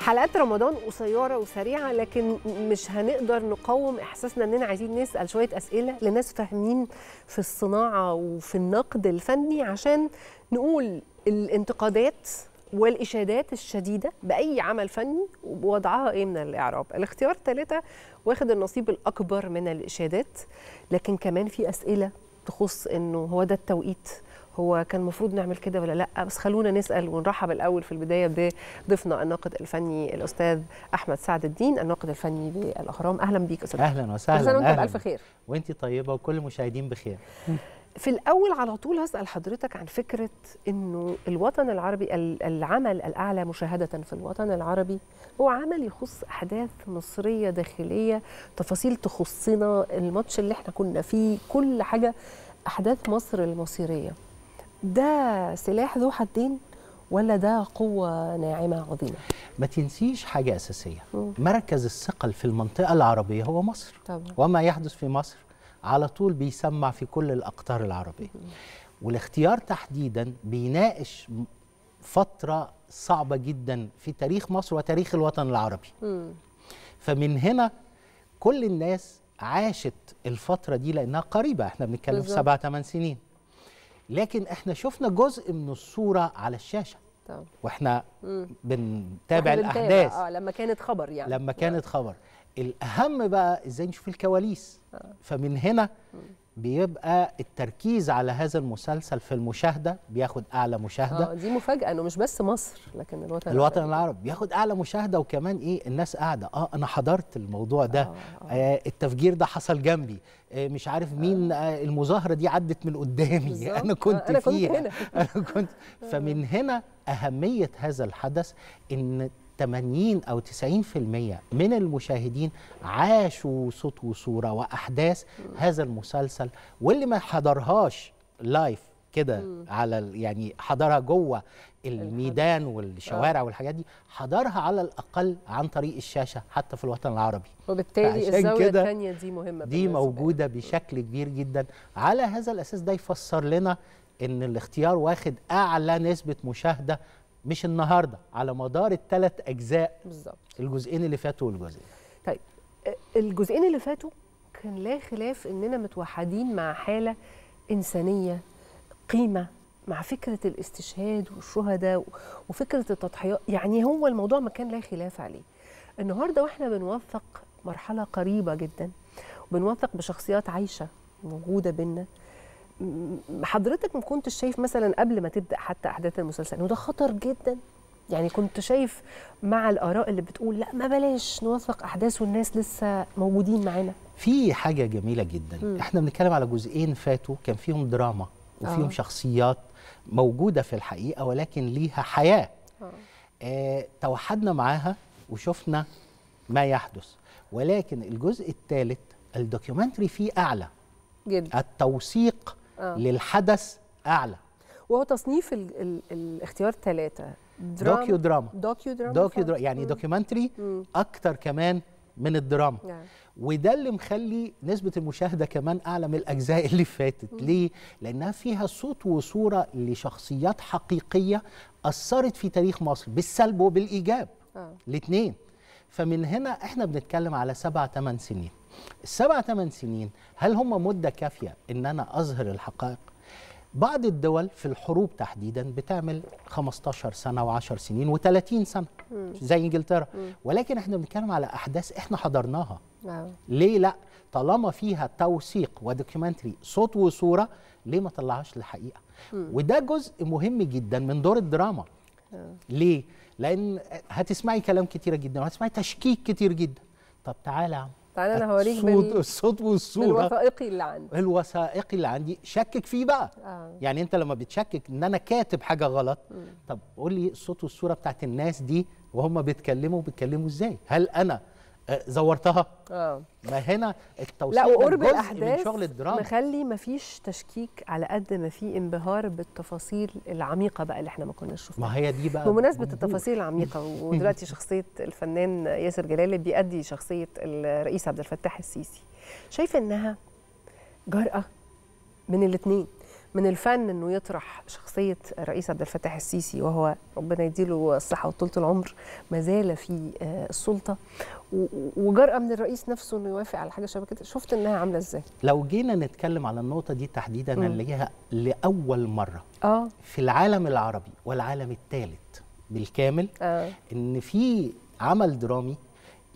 حلقات رمضان قصيرة وسريعة، لكن مش هنقدر نقاوم إحساسنا إننا عايزين نسأل شوية أسئلة لناس فاهمين في الصناعة وفي النقد الفني، عشان نقول الانتقادات والإشادات الشديدة بأي عمل فني ووضعها إيه من الإعراب. الاختيار 3 واخد النصيب الأكبر من الإشادات، لكن كمان في أسئلة تخص إنه هو ده التوقيت، هو كان المفروض نعمل كده ولا لا. بس خلونا نسال ونرحب الاول في البدايه بضيفنا الناقد الفني الاستاذ احمد سعد الدين، الناقد الفني بالاهرام. اهلا بيك استاذ. اهلا وسهلا. وانت بالف خير. وانت طيبه وكل المشاهدين بخير. في الاول على طول هسال حضرتك عن فكره انه الوطن العربي، العمل الاعلى مشاهده في الوطن العربي هو عمل يخص احداث مصريه داخليه، تفاصيل تخصنا، الماتش اللي احنا كنا فيه، كل حاجه، احداث مصر المصيريه. ده سلاح ذو حدين ولا ده قوة ناعمة عظيمة؟ ما تنسيش حاجة أساسية، مركز الثقل في المنطقة العربية هو مصر طبعا. وما يحدث في مصر على طول بيسمع في كل الأقطار العربية، والاختيار تحديدا بيناقش فترة صعبة جدا في تاريخ مصر وتاريخ الوطن العربي. فمن هنا كل الناس عاشت الفترة دي لأنها قريبة، احنا بنتكلم في 7-8 سنين، لكن احنا شفنا جزء من الصوره على الشاشه طبعا. واحنا بنتابع الاحداث لما كانت خبر، يعني لما كانت خبر. الاهم بقى ازاي نشوف الكواليس. فمن هنا بيبقى التركيز على هذا المسلسل في المشاهده، بياخد اعلى مشاهده. دي مفاجاه انه مش بس مصر لكن الوطن العربي بياخد اعلى مشاهده، وكمان ايه، الناس قاعده انا حضرت الموضوع ده، التفجير ده حصل جنبي، مش عارف مين، المظاهره دي عدت من قدامي، انا كنت فيها، انا كنت. فمن هنا اهميه هذا الحدث، ان 80 أو 90% من المشاهدين عاشوا صوت وصورة وأحداث هذا المسلسل، واللي ما حضرهاش لايف كده على يعني حضرها جوه الميدان والشوارع والحاجات دي، حضرها على الأقل عن طريق الشاشة حتى في الوطن العربي. وبالتالي الزاوية الثانية دي مهمة، دي موجودة بشكل كبير جدا. على هذا الأساس ده يفسر لنا إن الاختيار واخد أعلى نسبة مشاهدة، مش النهارده، على مدار ال3 أجزاء بالظبط، الجزئين اللي فاتوا والجزئين. طيب الجزئين اللي فاتوا كان لا خلاف اننا متوحدين مع حاله انسانيه، قيمه، مع فكره الاستشهاد والشهداء وفكره التضحيات، يعني هو الموضوع ما كان لا خلاف عليه. النهارده واحنا بنوثق مرحله قريبه جدا، وبنوثق بشخصيات عايشه موجوده بينا. حضرتك ما كنتش شايف مثلا قبل ما تبدا حتى احداث المسلسل وده خطر جدا؟ يعني كنت شايف مع الاراء اللي بتقول لا ما بلاش نوثق احداث والناس لسه موجودين معانا؟ في حاجه جميله جدا، احنا بنتكلم على جزئين فاتوا كان فيهم دراما وفيهم شخصيات موجوده في الحقيقه ولكن ليها حياه. توحدنا معاها وشفنا ما يحدث، ولكن الجزء الثالث الدوكيومنتري فيه اعلى جدا، التوثيق للحدث أعلى، وهو تصنيف الاختيار 3 دوكيو دراما. دوكيو دراما يعني دوكيومنتري أكتر كمان من الدراما، يعني. وده اللي مخلي نسبة المشاهدة كمان أعلى من الأجزاء اللي فاتت. ليه؟ لأنها فيها صوت وصورة لشخصيات حقيقية أثرت في تاريخ مصر بالسلب وبالإيجاب، الاتنين. فمن هنا احنا بنتكلم على 7-8 سنين. ال7-8 سنين هل هم مدة كافية إن أنا أظهر الحقائق؟ بعض الدول في الحروب تحديدا بتعمل 15 سنة و10 سنين و30 سنة زي إنجلترا، ولكن احنا بنتكلم على أحداث احنا حضرناها. ليه لأ؟ طالما فيها توثيق ودوكيومنتري صوت وصورة، ليه ما طلعهاش للحقيقة؟ وده جزء مهم جدا من دور الدراما. ليه؟ لأن هتسمعي كلام كتير جدا وهتسمعي تشكيك كتير جدا. طب تعالى يا عم، تعالى انا هوريك الصوت والصوره، الوثائقي اللي عندي، شكك فيه بقى. يعني انت لما بتشكك ان انا كاتب حاجه غلط، طب قول لي الصوت والصوره بتاعت الناس دي وهم بيتكلموا ازاي؟ هل انا زورتها؟ ما هنا التوثيق، لا، وقرب الاحداث مخلي مفيش تشكيك على قد ما في انبهار بالتفاصيل العميقه بقى اللي احنا ما كناش شفناها. ما هي دي بقى بمناسبه التفاصيل العميقه، ودلوقتي شخصيه الفنان ياسر جلال اللي بيأدي شخصيه الرئيس عبد الفتاح السيسي، شايف انها جرأه من الاثنين، من الفن انه يطرح شخصيه الرئيس عبد الفتاح السيسي، وهو ربنا يديله الصحه وطولة العمر ما زال في السلطه، وجرأة من الرئيس نفسه انه يوافق على حاجه شبه كده. شفت انها عامله ازاي؟ لو جينا نتكلم على النقطه دي تحديدا نلاقيها لاول مره في العالم العربي والعالم الثالث بالكامل، ان في عمل درامي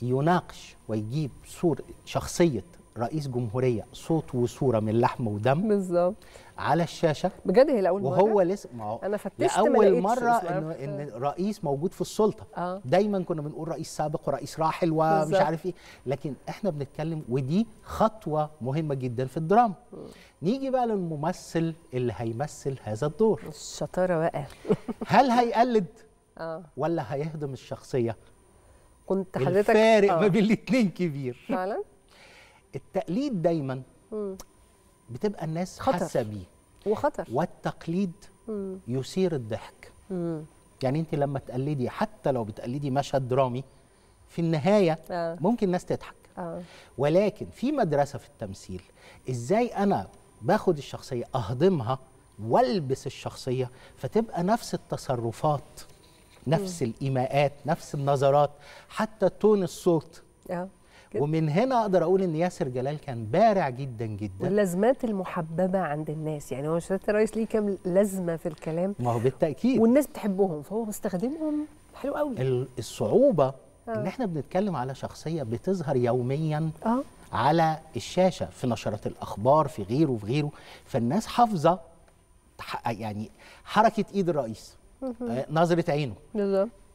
يناقش ويجيب صورة شخصية رئيس جمهورية، صوت وصورة من لحم ودم بالظبط على الشاشة. بجد هي لأول مرة؟ وهو لسه أنا فتشت لأول مرة إن رئيس موجود في السلطة. دايما كنا بنقول رئيس سابق ورئيس راحل ومش عارف إيه، لكن إحنا بنتكلم، ودي خطوة مهمة جدا في الدراما. نيجي بقى للممثل اللي هيمثل هذا الدور. الشطارة بقى هل هيقلد ولا هيهضم الشخصية؟ كنت حضرتك الفارق ما بين الاثنين كبير فعلا. التقليد دايما بتبقى الناس حاسه بيه وخطر، والتقليد يثير الضحك. يعني انت لما تقلدي، حتى لو بتقلدي مشهد درامي، في النهايه ممكن الناس تضحك. ولكن في مدرسه في التمثيل، ازاي انا باخد الشخصيه اهضمها والبس الشخصيه فتبقى نفس التصرفات، نفس الايماءات، نفس النظرات، حتى تون الصوت. ومن هنا اقدر اقول ان ياسر جلال كان بارع جدا جدا. واللازمات المحببه عند الناس، يعني هو سياده الرئيس ليه كام لازمه في الكلام، ما هو بالتاكيد، والناس بتحبهم فهو مستخدمهم حلو قوي. الصعوبه ان احنا بنتكلم على شخصيه بتظهر يوميا على الشاشه، في نشرات الاخبار، في غيره وفي غيره، فالناس حافظه يعني حركه ايد الرئيس، نظرة عينه.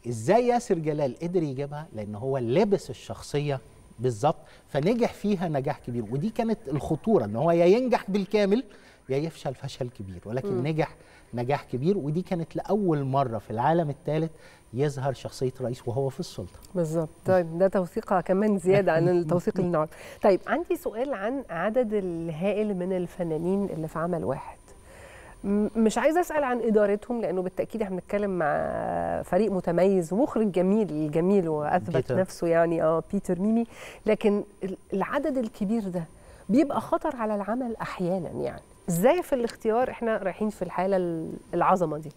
ازاي ياسر جلال قدر يجيبها؟ لان هو لبس الشخصية بالظبط، فنجح فيها نجاح كبير. ودي كانت الخطورة، ان هو يا ينجح بالكامل يا يفشل فشل كبير، ولكن نجح نجاح كبير. ودي كانت لأول مرة في العالم الثالث يظهر شخصية رئيس وهو في السلطة بالظبط. طيب ده توثيقها كمان زيادة عن التوثيق اللي النهارده. طيب عندي سؤال عن عدد الهائل من الفنانين اللي في عمل واحد، مش عايزه اسال عن ادارتهم لانه بالتاكيد احنا بنتكلم مع فريق متميز ومخرج جميل واثبت بيتر نفسه، يعني بيتر ميمي، لكن العدد الكبير ده بيبقى خطر على العمل احيانا. يعني ازاي في الاختيار احنا رايحين في الحاله العظمه دي؟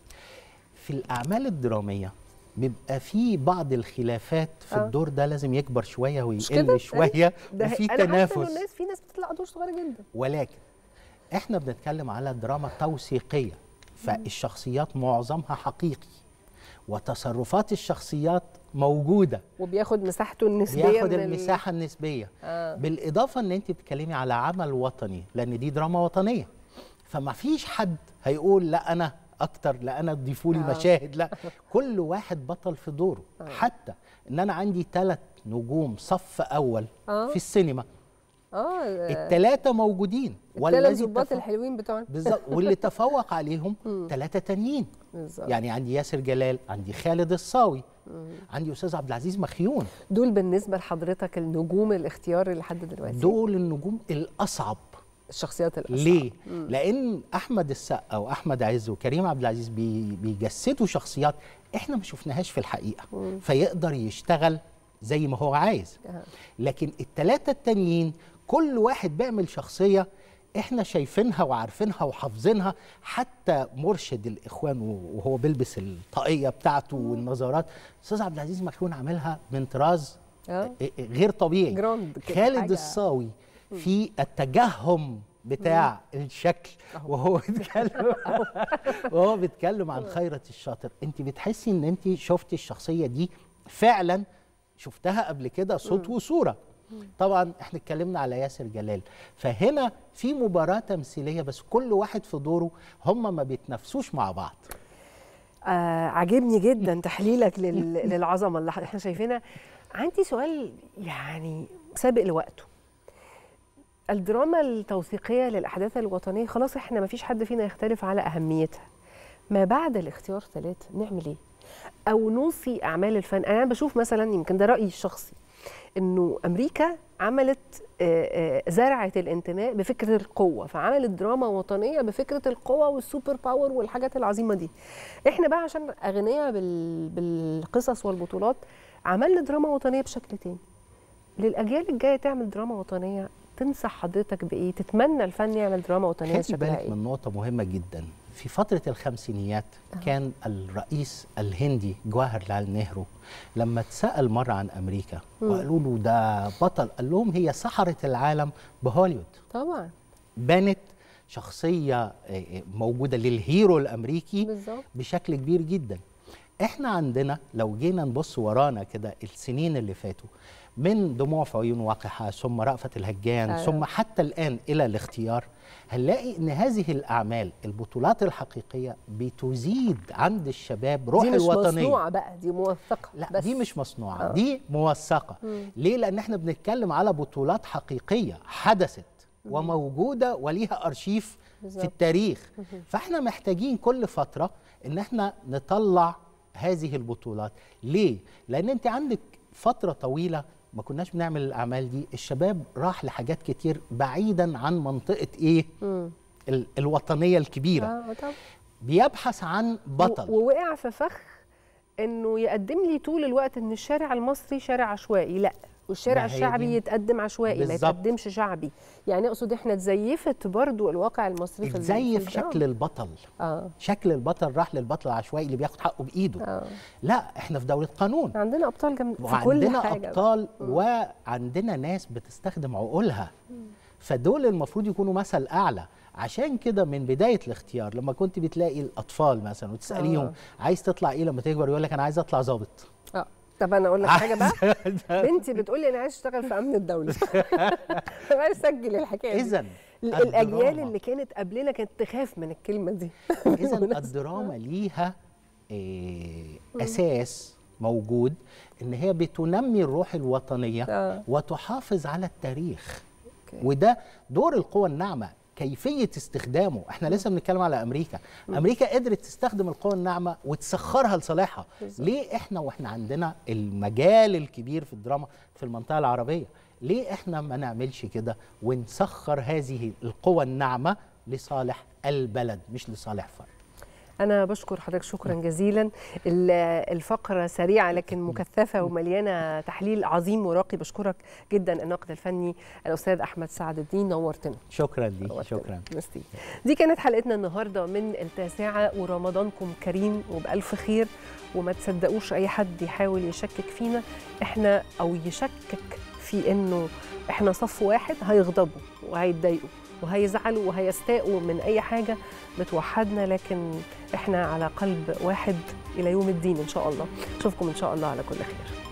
في الاعمال الدراميه بيبقى في بعض الخلافات في الدور ده، لازم يكبر شويه ويقل شويه، وفي تنافس. أنا الناس، في ناس بتطلع دور صغيره جدا، ولكن احنا بنتكلم على دراما توثيقية، فالشخصيات معظمها حقيقي، وتصرفات الشخصيات موجودة، وبياخد مساحته النسبية، بياخد المساحة النسبية. بالإضافة ان انت بتكلمي على عمل وطني، لان دي دراما وطنية، فما فيش حد هيقول لا انا اكتر، لا انا تضيفوا لي مشاهد، لا، كل واحد بطل في دوره. حتى ان انا عندي 3 نجوم صف اول في السينما، ال3 موجودين، والذي الضباط الحلوين بتوعنا بالظبط، واللي تفوق عليهم 3 تانيين بالظبط. يعني عندي ياسر جلال، عندي خالد الصاوي، عندي استاذ عبد العزيز مخيون. دول بالنسبه لحضرتك النجوم الاختيار اللي لحد دلوقتي؟ دول النجوم الاصعب، الشخصيات الاصعب. ليه؟ لان احمد السقا واحمد عز وكريم عبد العزيز بيجسدوا شخصيات احنا ما شفناهاش في الحقيقه، فيقدر يشتغل زي ما هو عايز. لكن ال3 التانيين كل واحد بيعمل شخصية احنا شايفينها وعارفينها وحافظينها. حتى مرشد الاخوان وهو بيلبس الطاقية بتاعته والنظارات، استاذ عبد العزيز مخيون عاملها من طراز غير طبيعي. خالد الصاوي في التجهم بتاع الشكل وهو بيتكلم عن خيرت الشاطر، انت بتحسي ان انت شفتي الشخصية دي فعلا، شفتها قبل كده صوت وصورة. طبعا احنا اتكلمنا على ياسر جلال، فهنا في مباراة تمثيلية، بس كل واحد في دوره، هم ما بيتنافسوش مع بعض. عجبني جدا تحليلك للعظمة اللي احنا شايفينها. عندي سؤال يعني سابق لوقته، الدراما التوثيقية للأحداث الوطنية خلاص احنا ما فيش حد فينا يختلف على أهميتها، ما بعد الاختيار 3 نعمل ايه؟ أو نوصي أعمال الفن. أنا بشوف مثلا، يمكن ده رأيي الشخصي، إنه أمريكا عملت زرعت الانتماء بفكرة القوة، فعملت دراما وطنية بفكرة القوة والسوبر باور والحاجات العظيمة دي. إحنا بقى عشان أغنياء بالقصص والبطولات، عملنا دراما وطنية بشكل تاني. للأجيال الجاية تعمل دراما وطنية تنصح حضرتك بايه؟ تتمنى الفن يعمل دراما وطنيه شكلها ايه؟ خدي بالك من نقطه مهمه جدا. في فتره الخمسينيات كان الرئيس الهندي جواهر نهرو لما اتسال مره عن امريكا وقالوا له ده بطل، قال لهم هي سحرت العالم بهوليوود. طبعا بنت شخصيه موجوده للهيرو الامريكي بالزبط. بشكل كبير جدا. احنا عندنا لو جينا نبص ورانا كده السنين اللي فاتوا، من دموع في عيون واقحة ثم رأفة الهجان ثم حتى الآن إلى الاختيار، هنلاقي إن هذه الأعمال البطولات الحقيقية بتزيد عند الشباب روح الوطنية. دي مش مصنوعة بقى، دي موثقة. لا بس دي مش مصنوعة، دي موثقة. ليه؟ لأن احنا بنتكلم على بطولات حقيقية حدثت وموجودة وليها أرشيف بالزبط. في التاريخ. فاحنا محتاجين كل فترة إن احنا نطلع هذه البطولات. ليه؟ لأن أنت عندك فترة طويلة ما كناش بنعمل الأعمال دي، الشباب راح لحاجات كتير بعيدا عن منطقة إيه؟ الوطنية الكبيرة. بيبحث عن بطل ووقع في فخ إنه يقدم لي طول الوقت إن الشارع المصري شارع عشوائي، لأ، والشارع الشعبي يتقدم عشوائي بالزبط. ما يتقدمش شعبي، يعني اقصد احنا اتزيفت برضو الواقع المصري في اتزيف شكل البطل. شكل البطل راح للبطل العشوائي اللي بياخد حقه بايده. لا احنا في دولة قانون، عندنا ابطال في كل حاجة، عندنا ابطال وعندنا ناس بتستخدم عقولها، فدول المفروض يكونوا مثل اعلى. عشان كده من بدايه الاختيار لما كنت بتلاقي الاطفال مثلا وتساليهم عايز تطلع ايه لما تكبر، يقول لك انا عايز اطلع ظابط. طب انا اقول لك حاجه بقى، بنتي بتقول لي انا عايز اشتغل في امن الدوله. انا اسجل الحكايه دي. اذا الاجيال اللي كانت قبلنا كانت تخاف من الكلمه دي. اذا الدراما ليها اساس موجود، ان هي بتنمي الروح الوطنيه وتحافظ على التاريخ. وده دور القوى الناعمه، كيفية استخدامه. احنا لسه بنتكلم على امريكا، امريكا قدرت تستخدم القوى الناعمة وتسخرها لصالحها. ليه احنا واحنا عندنا المجال الكبير في الدراما في المنطقة العربية، ليه احنا ما نعملش كده ونسخر هذه القوى الناعمة لصالح البلد مش لصالح فرد؟ أنا بشكر حضرتك شكرا جزيلا. الفقرة سريعة لكن مكثفة ومليانة تحليل عظيم وراقي. بشكرك جدا الناقد الفني الأستاذ أحمد سعد الدين، نورتنا. شكرا ليك. شكرا. دي كانت حلقتنا النهاردة من التاسعة، ورمضانكم كريم وبألف خير. وما تصدقوش أي حد يحاول يشكك فينا إحنا أو يشكك في إنه إحنا صف واحد، هيغضبوا وهيتضايقوا وهيزعلوا وهيستاءوا من أي حاجة بتوحدنا، لكن إحنا على قلب واحد إلى يوم الدين إن شاء الله. أشوفكم إن شاء الله على كل خير.